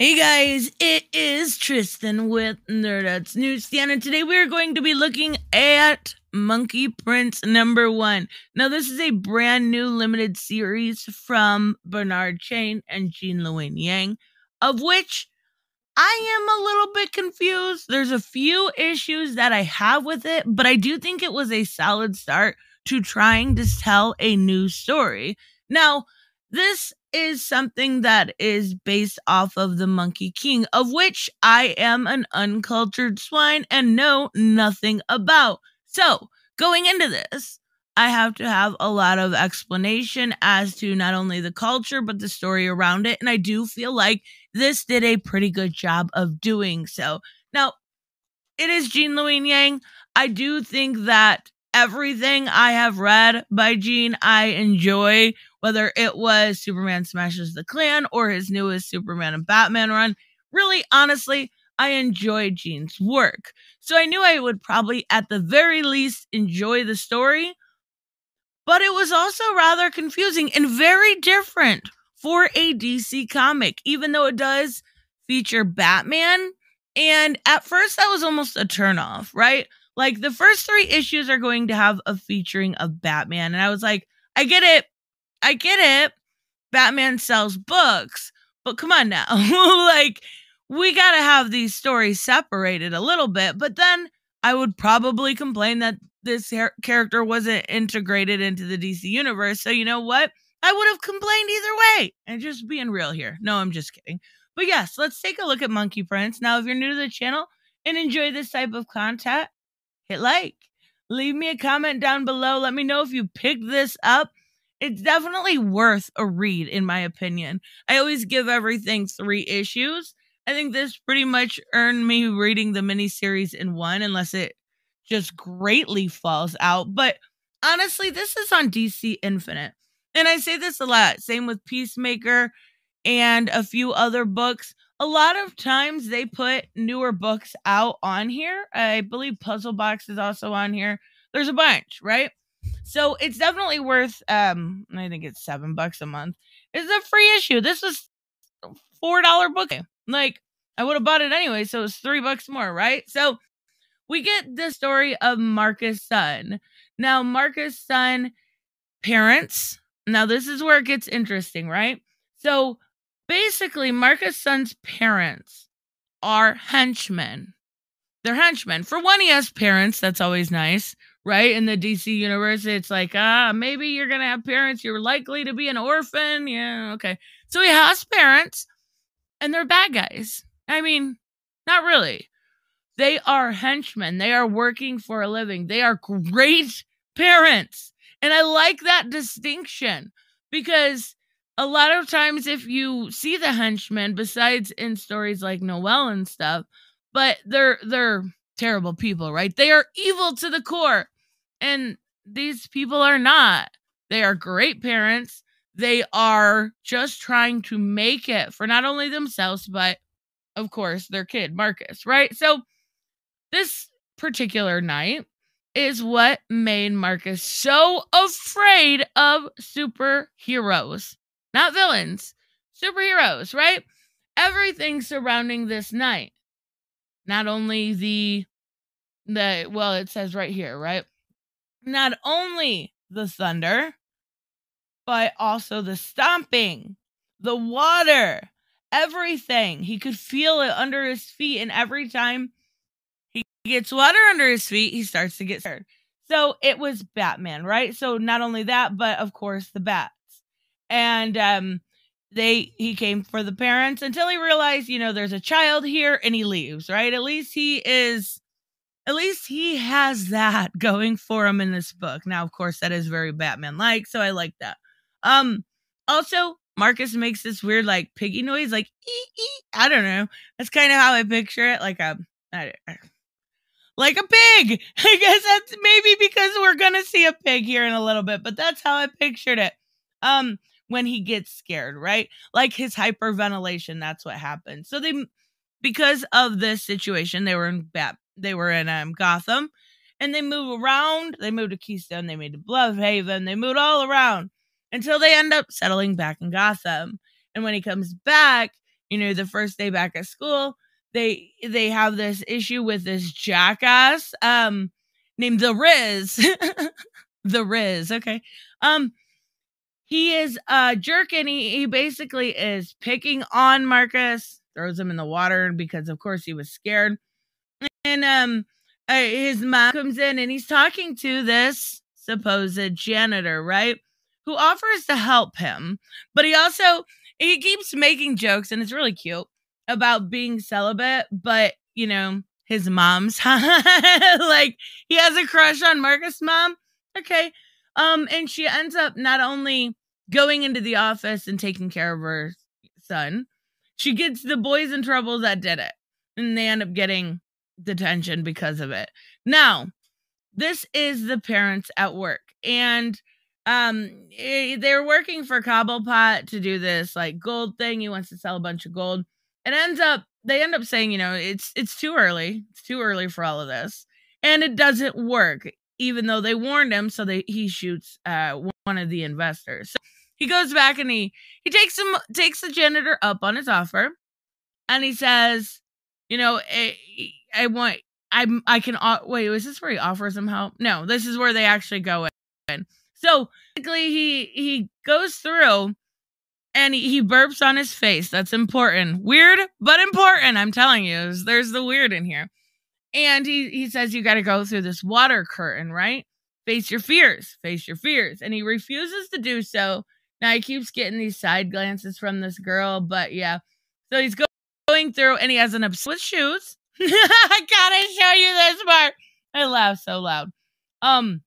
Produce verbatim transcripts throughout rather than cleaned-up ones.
Hey guys, it is Tristan with Nerdette's NewsStand, and today we're going to be looking at Monkey Prince number one. Now this is a brand new limited series from Bernard Chain and Gene Luen Yang, of which I am a little bit confused. There's a few issues that I have with it, but I do think it was a solid start to trying to tell a new story. Now, this is something that is based off of the Monkey King, of which I am an uncultured swine and know nothing about. So, going into this, I have to have a lot of explanation as to not only the culture, but the story around it. And I do feel like this did a pretty good job of doing so. Now, it is Gene Luen Yang. I do think that everything I have read by Gene, I enjoy, whether it was Superman Smashes the Klan or his newest Superman and Batman run. Really, honestly, I enjoy Gene's work. So I knew I would probably, at the very least, enjoy the story. But it was also rather confusing and very different for a D C comic, even though it does feature Batman. And at first, that was almost a turnoff, right? Like, the first three issues are going to have a featuring of Batman. And I was like, I get it. I get it. Batman sells books. But come on now. Like, we got to have these stories separated a little bit. But then I would probably complain that this character wasn't integrated into the D C universe. So you know what? I would have complained either way. And just being real here. No, I'm just kidding. But yes, let's take a look at Monkey Prince. Now, if you're new to the channel and enjoy this type of content, hit like, leave me a comment down below. Let me know if you picked this up. It's definitely worth a read, in my opinion. I always give everything three issues. I think this pretty much earned me reading the miniseries in one, unless it just greatly falls out. But honestly, this is on D C Infinite. And I say this a lot. Same with Peacemaker and a few other books. A lot of times they put newer books out on here. I believe Puzzle Box is also on here. There's a bunch, right? So it's definitely worth, um, I think it's seven bucks a month. It's a free issue. This was a four dollar book. Like, I would have bought it anyway, so it's three bucks more, right? So we get the story of Marcus Sun. Now, Marcus Sun parents. Now, this is where it gets interesting, right? So basically, Marcus Sun's parents are henchmen. They're henchmen. For one, he has parents. That's always nice, right? In the D C universe, it's like, ah, maybe you're going to have parents. You're likely to be an orphan. Yeah, okay. So he has parents, and they're bad guys. I mean, not really. They are henchmen. They are working for a living. They are great parents. And I like that distinction because a lot of times if you see the henchmen, besides in stories like Noel and stuff, but they're they're terrible people, right? They are evil to the core. And these people are not. They are great parents. They are just trying to make it for not only themselves, but of course their kid, Marcus, right? So this particular night is what made Marcus so afraid of superheroes. Not villains, superheroes, right? Everything surrounding this night. Not only the, the well, it says right here, right? Not only the thunder, but also the stomping, the water, everything. He could feel it under his feet. And every time he gets water under his feet, he starts to get scared. So it was Batman, right? So not only that, but of course the bat. And um, they he came for the parents until he realized, you know, there's a child here, and he leaves, right? At least he is, at least he has that going for him in this book. Now, of course, that is very Batman-like, so I like that. Um, also, Marcus makes this weird, like, piggy noise, like, ee, ee. I don't know. That's kind of how I picture it, like a, I don't, like a pig. I guess that's maybe because we're going to see a pig here in a little bit, but that's how I pictured it. Um. When he gets scared, right? Like his hyperventilation, that's what happened. So they, because of this situation, they were in Bat, they were in um, Gotham, and they move around. They moved to Keystone, they moved to Bloodhaven, they moved all around until they end up settling back in Gotham. And when he comes back, you know, the first day back at school, they they have this issue with this jackass um named The Riz. The Riz, okay. Um he is a jerk, and he, he basically is picking on Marcus, throws him in the water because of course he was scared. And um uh, his mom comes in and he's talking to this supposed janitor, right? Who offers to help him, but he also he keeps making jokes, and it's really cute, about being celibate, but you know, his mom's like, he has a crush on Marcus' mom. Okay. Um, and she ends up not only going into the office and taking care of her son, she gets the boys in trouble that did it, and they end up getting detention because of it. Now, this is the parents at work, and um, they're working for Cobblepot to do this like gold thing. He wants to sell a bunch of gold. It ends up, they end up saying, you know, it's it's too early. It's too early for all of this. And it doesn't work, even though they warned him. So they, he shoots uh, one of the investors. So he goes back and he, he takes him, takes the janitor up on his offer. And he says, you know, I, I want, I I can, wait, is this where he offers him help? No, this is where they actually go in. So basically he, he goes through. And he burps on his face. That's important. Weird, but important. I'm telling you, there's the weird in here. And he, he says, you got to go through this water curtain, right? Face your fears. Face your fears. And he refuses to do so. Now, he keeps getting these side glances from this girl. But, yeah. So, he's going through, and he has an obsession with shoes. I got to show you this part. I laugh so loud. Um,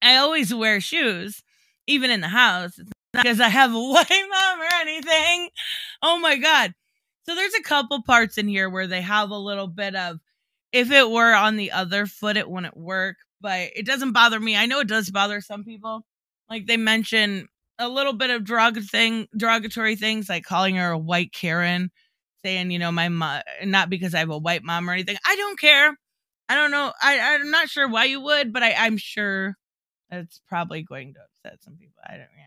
I always wear shoes, even in the house. It's because I have a white mom or anything. Oh my God. So there's a couple parts in here where they have a little bit of, if it were on the other foot, it wouldn't work, but it doesn't bother me. I know it does bother some people. Like they mention a little bit of drug thing, derogatory things, like calling her a white Karen, saying, you know, my mom, not because I have a white mom or anything. I don't care. I don't know. I, I'm not sure why you would, but I, I'm sure it's probably going to upset some people. I don't know. Yeah.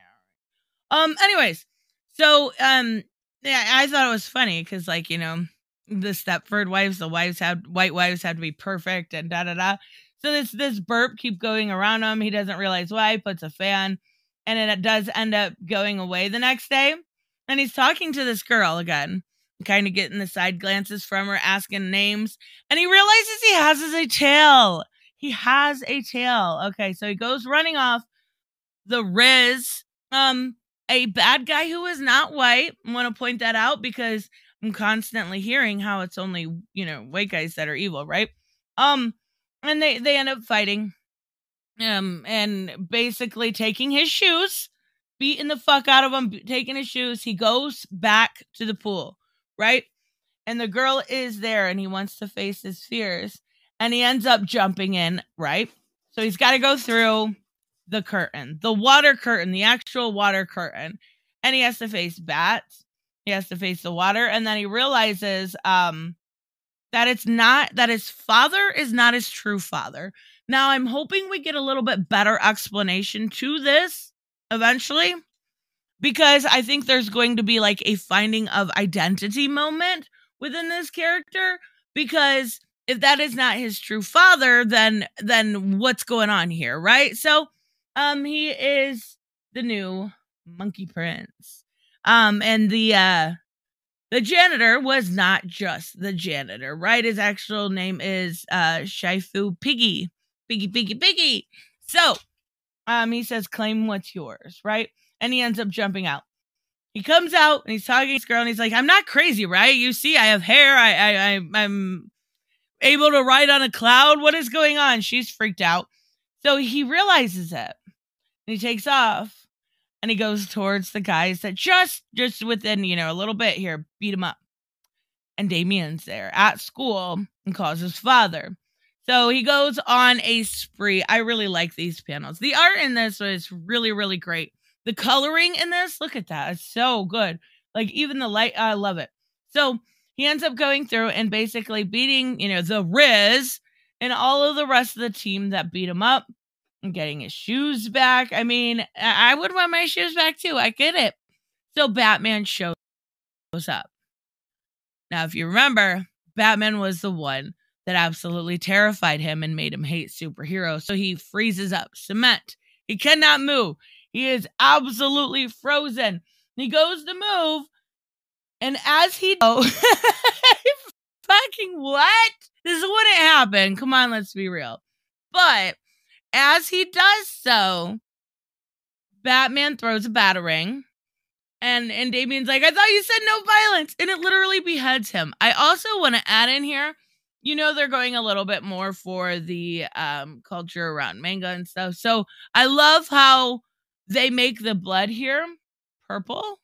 Um, anyways, so, um, yeah, I thought it was funny because, like, you know, the Stepford wives, the wives had, white wives had to be perfect and da, da, da. So this, this burp keep going around him. He doesn't realize why, he puts a fan, and it does end up going away the next day. And he's talking to this girl again, kind of getting the side glances from her, asking names. And he realizes he has a tail. He has a tail. Okay. So he goes running off. The Riz, um, a bad guy who is not white. I want to point that out because I'm constantly hearing how it's only, you know, white guys that are evil, right? Um, and they, they end up fighting, um, and basically taking his shoes, beating the fuck out of him, taking his shoes. He goes back to the pool, right? And the girl is there, and he wants to face his fears, and he ends up jumping in, right? So he's got to go through the curtain, the water curtain, the actual water curtain. And he has to face bats. He has to face the water. And then he realizes um, that it's not, that his father is not his true father. Now, I'm hoping we get a little bit better explanation to this eventually, because I think there's going to be like a finding of identity moment within this character, because if that is not his true father, then, then what's going on here, right? So, Um, he is the new Monkey Prince. Um, and the, uh, the janitor was not just the janitor, right? His actual name is, uh, Shifu Piggy. Piggy, Piggy, Piggy. So, um, he says, claim what's yours, right? And he ends up jumping out. He comes out and he's talking to this girl, and he's like, I'm not crazy, right? You see, I have hair. I, I, I I'm able to ride on a cloud. What is going on? She's freaked out. So he realizes it. And he takes off, and he goes towards the guys that just, just within, you know, a little bit here, beat him up. And Damien's there at school and calls his father. So he goes on a spree. I really like these panels. The art in this was really, really great. The coloring in this, look at that. It's so good. Like, even the light, I love it. So he ends up going through and basically beating, you know, the Riz and all of the rest of the team that beat him up. Getting his shoes back. I mean, I would want my shoes back too. I get it. So Batman shows up. Now, if you remember, Batman was the one that absolutely terrified him and made him hate superheroes. So he freezes up, cement. He cannot move. He is absolutely frozen. He goes to move, and as he goes, fucking what? This wouldn't happen. Come on, let's be real. But as he does so, Batman throws a batarang, and, and Damian's like, I thought you said no violence, and it literally beheads him. I also want to add in here, you know, they're going a little bit more for the um, culture around manga and stuff. So I love how they make the blood here purple.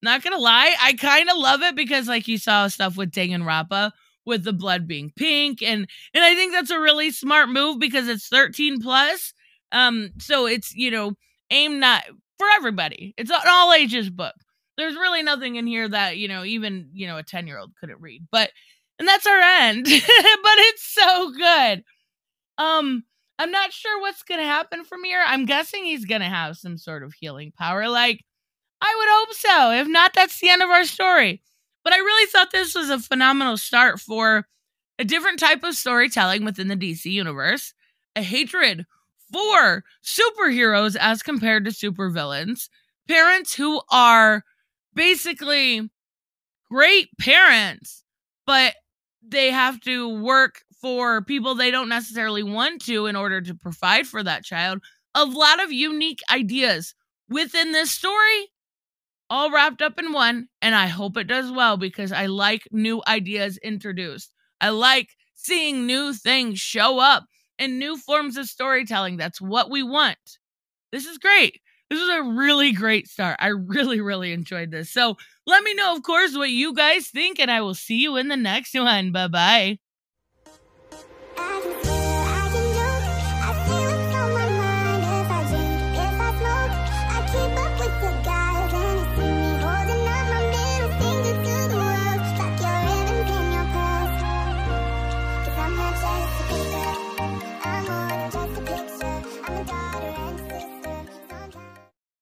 Not gonna lie, I kind of love it because, like, you saw stuff with Danganropa with the blood being pink, and and I think that's a really smart move because it's thirteen plus. Um, so it's, you know, aim not for everybody. It's an all ages book. There's really nothing in here that, you know, even, you know, a ten year old couldn't read. But and that's our end. But it's so good. Um, I'm not sure what's gonna happen from here. I'm guessing he's gonna have some sort of healing power, like. I would hope so. If not, that's the end of our story. But I really thought this was a phenomenal start for a different type of storytelling within the D C universe. A hatred for superheroes as compared to supervillains. Parents who are basically great parents, but they have to work for people they don't necessarily want to in order to provide for that child. A lot of unique ideas within this story. All wrapped up in one, and I hope it does well because I like new ideas introduced. I like seeing new things show up and new forms of storytelling. That's what we want. This is great. This is a really great start. I really, really enjoyed this. So let me know, of course, what you guys think, and I will see you in the next one. Bye-bye.